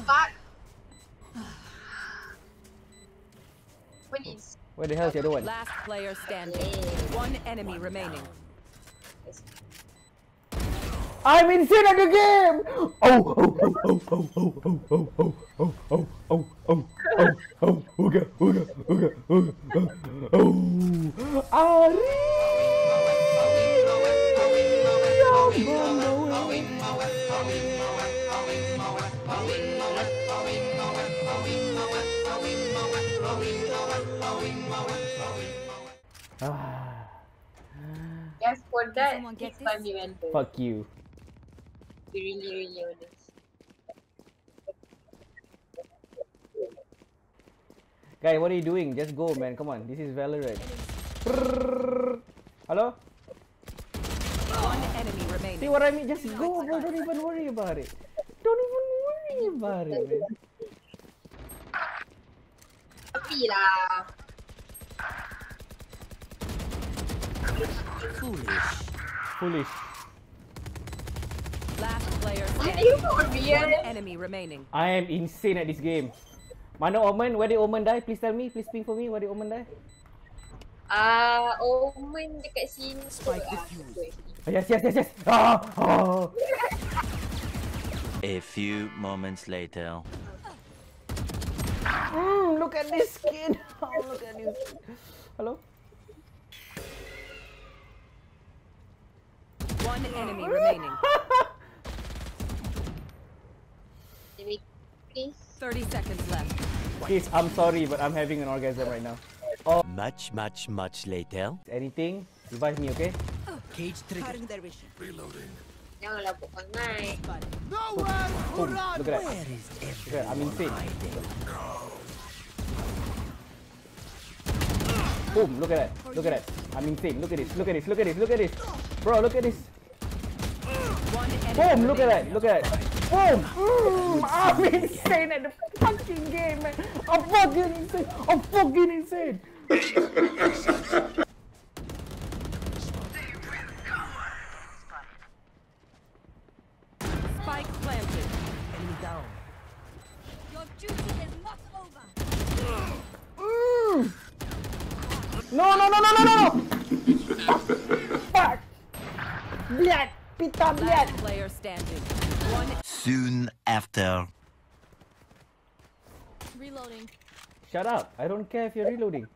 come back. Winnies. Where the hell's the other one? Last player standing. One enemy remaining. I'm insane at the game! Oh, oh, oh, oh, oh, oh, oh, oh, oh, oh, oh, oh, oh, oh, ooga, ooga, ooga, ooga, oh, oh, ah, yes, for that, it's my event. Fuck you. Really honest. Guy, what are you doing? Just go, man. Come on. This is Valorant. Hello? One enemy remaining. See what I mean? Just go, bro. Don't even worry about it. Don't even worry about it, man. Foolish. Foolish. Last player one enemy remaining. I am insane at this game. Mana Omen? Where did Omen die? Please tell me. Please ping for me. Where did Omen die? Omen dekat sini. Yes. Ah, oh. A few moments later. Look at this skin. Look at this. Hello? One enemy remaining. 30 seconds left. Please, I'm sorry, but I'm having an orgasm right now. Oh. Much later. Anything? Revive me, okay? Cage trigger. Reloading. No one. Look at that. Look at that. I'm insane. Boom! Look at that. Look at that. I'm insane. Look at this. Look at this. Look at this. Look at this. Bro, look at this. Boom! Look at that. Look at that. Boom! I'm insane at the fucking game, man! I'm fucking insane! I'm fucking insane! Spike planted. Enemy down. Your duty is not over! No! Fuck! Blood! Pita blood! Player standing. Soon after. Reloading. Shut up. I don't care if you're reloading.